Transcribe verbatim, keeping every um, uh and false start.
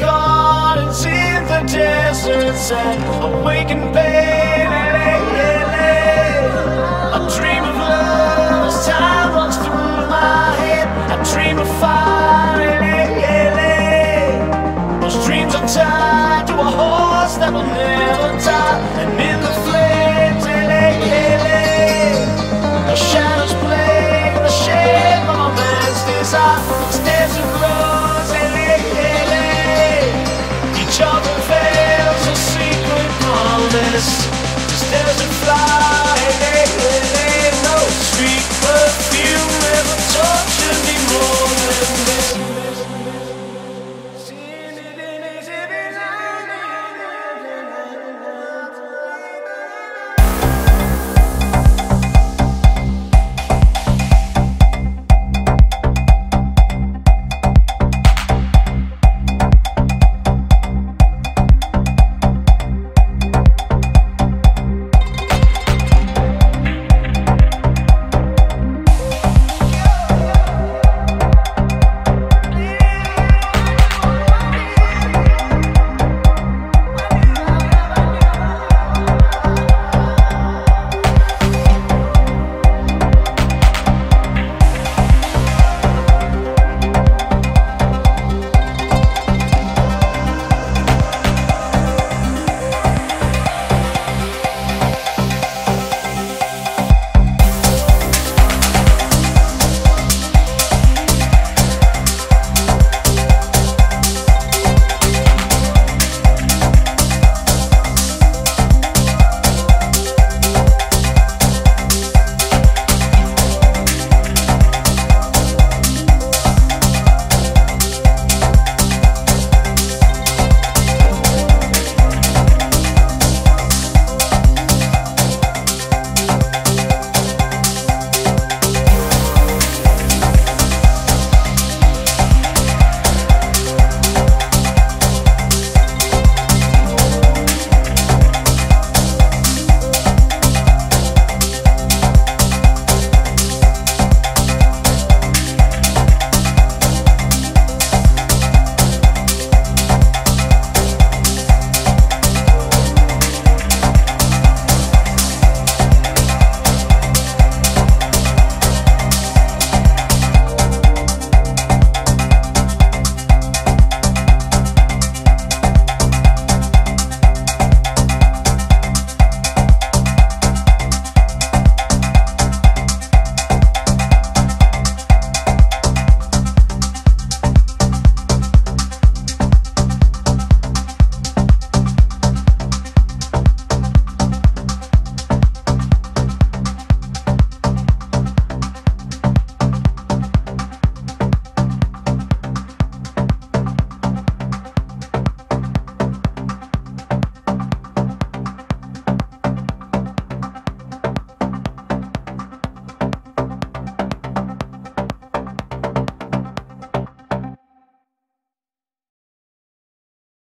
gardens in the deserts, and awakened baby. I dream of love as time runs through my head. I dream of fire. Those dreams are tied to a horse that will never die, and in the